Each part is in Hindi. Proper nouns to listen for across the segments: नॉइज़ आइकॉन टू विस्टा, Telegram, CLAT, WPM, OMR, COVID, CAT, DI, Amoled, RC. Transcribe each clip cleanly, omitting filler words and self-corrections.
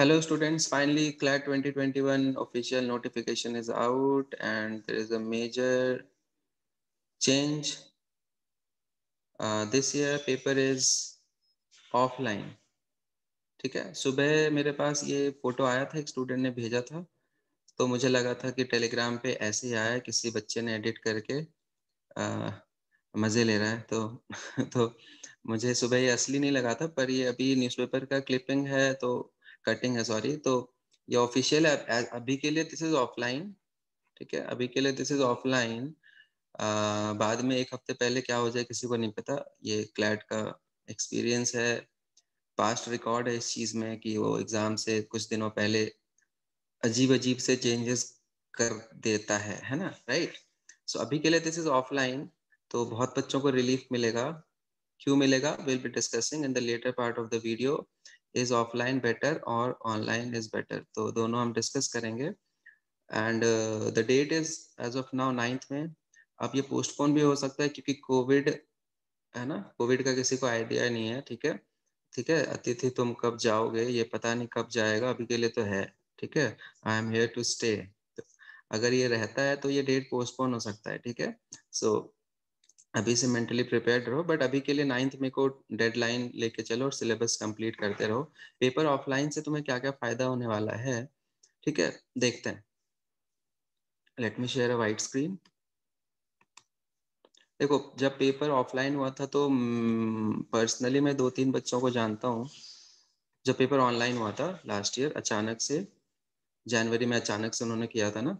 Hello students, finally CLAT 2021 official notification is out and there is a major change. This year paper is offline. ठीक है, सुबह मेरे पास ये फोटो आया था, एक स्टूडेंट ने भेजा था तो मुझे लगा था कि टेलीग्राम पे ऐसे ही आया, किसी बच्चे ने एडिट करके मज़े ले रहा है तो मुझे सुबह ये असली नहीं लगा था, पर ये अभी न्यूज़पेपर का क्लिपिंग है तो कटिंग है सॉरी, तो ये ऑफिशियल है अभी के लिए, दिस इज ऑफलाइन। ठीक है, अभी के लिए दिस इज ऑफलाइन। बाद में एक हफ्ते पहले क्या हो जाए किसी को नहीं पता। ये क्लैट का एक्सपीरियंस है, पास्ट रिकॉर्ड है इस चीज़ में कि वो एग्ज़ाम से कुछ दिनों पहले अजीब अजीब से चेंजेस कर देता है ना, राइट। सो अभी के लिए दिस इज ऑफलाइन, तो बहुत बच्चों को रिलीफ मिलेगा। क्यों मिलेगा, will be discussing in the letter part of the video. Is offline better और ऑनलाइन इज बेटर, तो दोनों हम डिस्कस करेंगे। And the date is as of now 9th में। अब ये पोस्टपोन भी हो सकता है क्योंकि कोविड है ना, कोविड का किसी को आइडिया नहीं है। ठीक है, अतिथि तुम कब जाओगे ये पता नहीं कब जाएगा, अभी के लिए तो है। ठीक है, I am here to stay, अगर ये रहता है तो ये डेट पोस्टपोन हो सकता है। ठीक है, सो अभी से मेंटली प्रिपेयर्ड रहो, बट अभी के लिए 9th में को डेडलाइन लेके चलो और सिलेबस कंप्लीट करते रहो। पेपर ऑफलाइन से तुम्हें क्या क्या फायदा होने वाला है, ठीक है, देखते हैं। Let me share a white screen. देखो, जब पेपर ऑफलाइन हुआ था तो पर्सनली मैं 2-3 बच्चों को जानता हूँ। जब पेपर ऑनलाइन हुआ था लास्ट ईयर, अचानक से जनवरी में अचानक से उन्होंने किया था ना,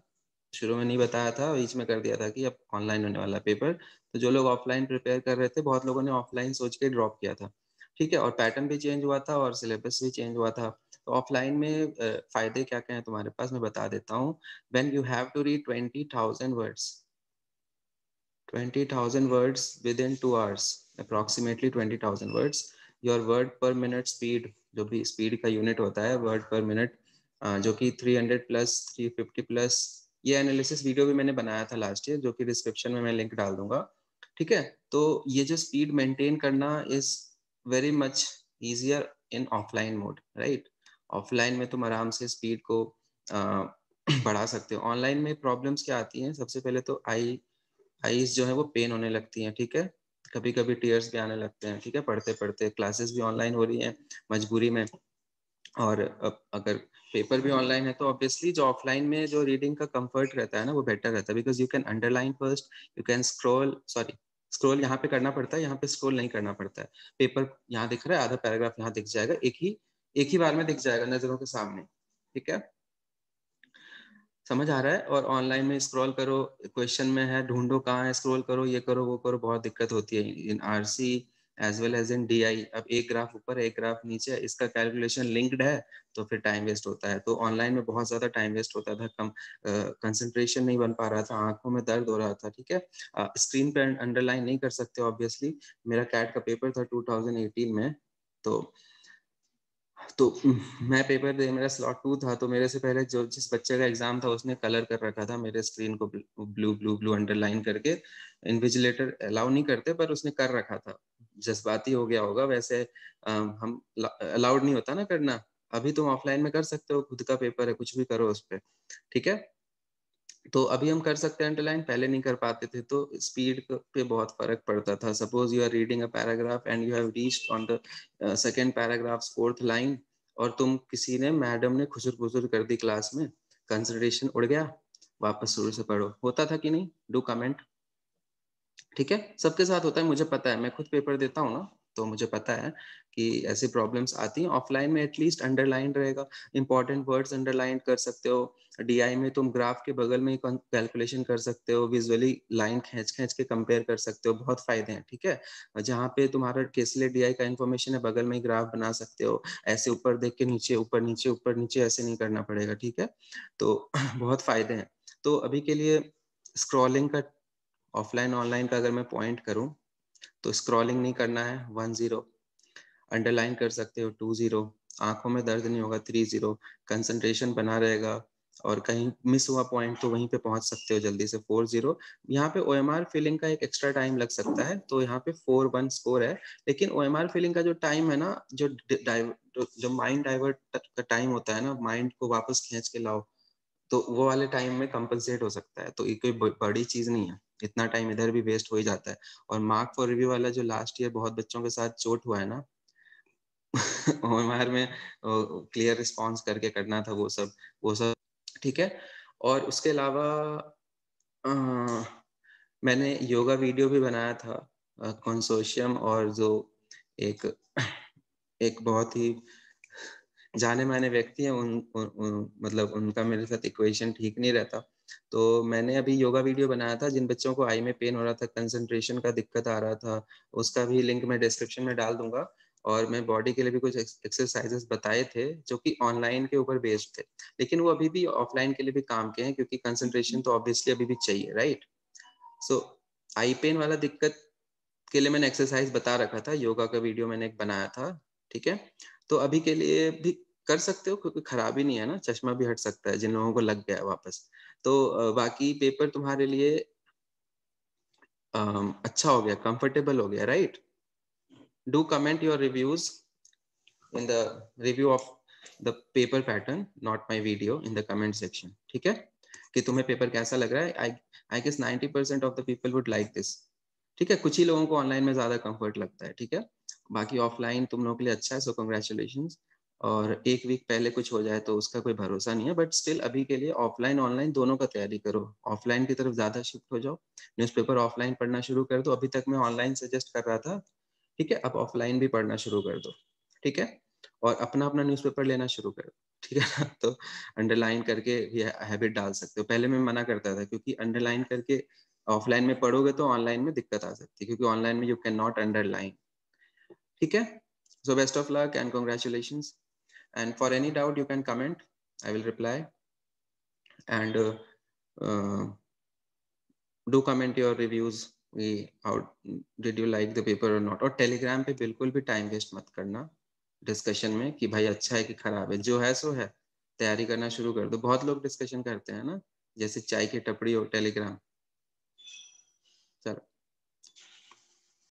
शुरू में नहीं बताया था, बीच में कर दिया था कि अब ऑनलाइन होने वाला पेपर। तो जो लोग ऑफलाइन प्रिपेयर कर रहे थे, बहुत लोगों ने ऑफलाइन सोच के ड्रॉप किया था। ठीक है, और पैटर्न भी चेंज हुआ था और सिलेबस भी चेंज हुआ था। तो ऑफलाइन में फायदे क्या क्या हैं तुम्हारे पास, मैं बता देता हूँ। When you have to read 20,000 words, 20,000 words within 2 hours, approximately 20,000 words. Your word per minute speed, जो भी स्पीड का यूनिट होता है वर्ड पर मिनट, जो कि 300+, 350+, ये एनालिसिस वीडियो भी मैंने बनाया था लास्ट ईयर, जो कि डिस्क्रिप्शन में मैं लिंक डाल दूंगा। ठीक है, तो ये जो स्पीड मेंटेन करना is very much easier in offline mode, right. Offline में तुम आराम से स्पीड को बढ़ा सकते हो। ऑनलाइन में प्रॉब्लम्स क्या आती हैं, सबसे पहले तो आईज जो है वो पेन होने लगती हैं। ठीक है, कभी कभी टीयर्स भी आने लगते हैं। ठीक है, पढ़ते पढ़ते क्लासेस भी ऑनलाइन हो रही हैं मजबूरी में, और अगर पेपर भी ऑनलाइन है तो ऑब्वियसली जो ऑफलाइन में जो रीडिंग का कंफर्ट रहता है ना, वो बेटर रहता है, because you can underline first, you can scroll यहाँ पे करना पड़ता है, यहाँ पे स्क्रॉल नहीं करना पड़ता है। पेपर यहाँ दिख रहा है, आधा पैराग्राफ यहाँ दिख जाएगा, एक ही बार में दिख जाएगा नजरों के सामने। ठीक है, समझ आ रहा है। और ऑनलाइन में स्क्रॉल करो, क्वेश्चन में है ढूंढो कहाँ है, स्क्रॉल करो, ये करो वो करो, बहुत दिक्कत होती है in RC as well as in DI। अब एक ग्राफ ऊपर एक ग्राफ नीचे है, इसका कैलकुलेशन लिंक्ड है तो फिर टाइम वेस्ट होता है। तो ऑनलाइन में बहुत ज्यादा टाइम वेस्ट होता था, कम कंसंट्रेशन नहीं बन पा रहा था, आंखों में दर्द हो रहा था। ठीक है, स्क्रीन पे अंडरलाइन नहीं कर सकते ऑब्वियसली। मेरा CAT का पेपर था 2018 में, तो मैं पेपर दे, मेरा स्लॉट 2 था, तो मेरे से पहले जो जिस बच्चे का एग्जाम था उसने कलर कर रखा था मेरे स्क्रीन को, ब्लू ब्लू ब्लू अंडरलाइन करके। इन्विजिलेटर अलाउ नहीं करते, पर उसने कर रखा था, जज्बाती हो गया होगा। वैसे हम अलाउड नहीं होता ना करना। अभी तुम ऑफलाइन में कर सकते हो, खुद का पेपर है, कुछ भी करो उस पर। ठीक है, तो अभी हम कर सकते हैं अंडरलाइन, पहले नहीं कर पाते थे, तो स्पीड पे बहुत फर्क पड़ता था। Suppose you are reading a paragraph and you have reached on the second paragraph 4th line, और तुम किसी ने, मैडम ने खुसुर-खुसुर कर दी क्लास में, कंसंट्रेशन उड़ गया, वापस शुरू से पढ़ो। होता था कि नहीं, डू कमेंट। ठीक है, सबके साथ होता है, मुझे पता है, मैं खुद पेपर देता हूँ ना, तो मुझे पता है कि ऐसी प्रॉब्लम्स आती हैं। ऑफलाइन में एटलीस्ट अंडरलाइन रहेगा, इंपॉर्टेंट वर्ड्स अंडरलाइन कर सकते हो। DI में तुम ग्राफ के बगल में कैलकुलेशन कर सकते हो, विजुअली लाइन खींच खींच के कंपेयर कर सकते हो, बहुत फायदे हैं। ठीक है, जहाँ पे तुम्हारा केसले DI का इन्फॉर्मेशन है, बगल में ही ग्राफ बना सकते हो, ऐसे ऊपर देख के नीचे, ऊपर नीचे, ऊपर नीचे, ऐसे नहीं करना पड़ेगा। ठीक है, तो बहुत फायदे हैं। तो अभी के लिए स्क्रॉलिंग का ऑफलाइन ऑनलाइन का अगर मैं पॉइंट करूँ तो स्क्रॉलिंग नहीं करना है, 10, अंडरलाइन कर सकते हो, 20, आंखों में दर्द नहीं होगा, 30, कंसंट्रेशन बना रहेगा, और कहीं मिस हुआ पॉइंट तो वहीं पे पहुंच सकते हो जल्दी से 4-0। यहाँ पे OMR फिलिंग का एक एक्स्ट्रा टाइम लग सकता है, तो यहाँ पे 4-1 स्कोर है, लेकिन OMR फिलिंग का जो टाइम है ना, जो माइंड डाइवर्ट का टाइम होता है ना, माइंड को वापस खींच के लाओ, तो वो वाले टाइम में कंपनसेट हो सकता है। तो ये कोई बड़ी चीज नहीं है, इतना टाइम इधर भी वेस्ट हो ही जाता है। और मार्क फॉर रिव्यू वाला जो लास्ट ईयर बहुत बच्चों के साथ चोट हुआ है ना OMR में, क्लियर रिस्पॉन्स करके करना था वो सब ठीक है। और उसके अलावा मैंने योगा वीडियो भी बनाया था कंसोर्शियम, और जो एक बहुत ही जाने माने व्यक्ति हैं, मतलब उनका मेरे साथ इक्वेशन ठीक नहीं रहता, तो मैंने अभी योगा वीडियो बनाया था। जिन बच्चों को आई में पेन हो रहा था, कंसंट्रेशन का दिक्कत आ रहा था, उसका भी लिंक मैं डिस्क्रिप्शन में डाल दूंगा। और मैं बॉडी के लिए भी कुछ एक्सरसाइजेस बताए थे जो कि ऑनलाइन के ऊपर बेस्ड थे, लेकिन वो अभी भी ऑफलाइन के लिए भी काम के हैं, क्योंकि कंसंट्रेशन तो ऑब्वियसली अभी भी चाहिए, राइट। सो आई पेन वाला दिक्कत के लिए मैंने एक्सरसाइज बता रखा था, योगा का वीडियो मैंने एक बनाया था, ठीक है। तो अभी के लिए भी कर सकते हो, क्योंकि खराब ही नहीं है ना, चश्मा भी हट सकता है जिन लोगों को लग गया है वापस। तो बाकी पेपर तुम्हारे लिए अच्छा हो गया, कंफर्टेबल हो गया, right. Do comment your reviews in the review of the paper pattern, not my video, in the comment section, ठीक है, कि तुम्हें पेपर कैसा लग रहा है। I guess 90% of the people would like this, ठीक है। कुछ ही लोगों को ऑनलाइन में ज्यादा कंफर्ट लगता है, ठीक है। बाकी ऑफलाइन तुम लोगों के लिए अच्छा है, सो कंग्रेचुलेशंस। और एक वीक पहले कुछ हो जाए तो उसका कोई भरोसा नहीं है, बट स्टिल अभी के लिए ऑफलाइन ऑनलाइन दोनों का तैयारी करो। ऑफलाइन की तरफ ज्यादा शिफ्ट हो जाओ, न्यूज़पेपर ऑफलाइन पढ़ना शुरू कर दो। अभी तक मैं ऑनलाइन सजेस्ट कर रहा था, ठीक है, अब ऑफलाइन भी पढ़ना शुरू कर दो, ठीक है। और अपना अपना न्यूज़पेपर लेना शुरू कर दो, ठीक है ना। तो अंडरलाइन करके ये हैबिट डाल सकते हो। पहले मैं मना करता था, क्योंकि अंडरलाइन करके ऑफलाइन में पढ़ोगे तो ऑनलाइन में दिक्कत आ सकती है, क्योंकि ऑनलाइन में यू कैन नॉट अंडरलाइन, ठीक है। So best of luck and congratulations, and for any doubt you can comment, I will reply, and do comment your reviews, how did you like the paper और नॉट। और टेलीग्राम पे बिल्कुल भी टाइम वेस्ट मत करना डिस्कशन में, कि भाई अच्छा है कि खराब है, जो है सो है, तैयारी करना शुरू कर दो। बहुत लोग डिस्कशन करते हैं ना, जैसे चाय की टपड़ी हो टेलीग्राम। चलो।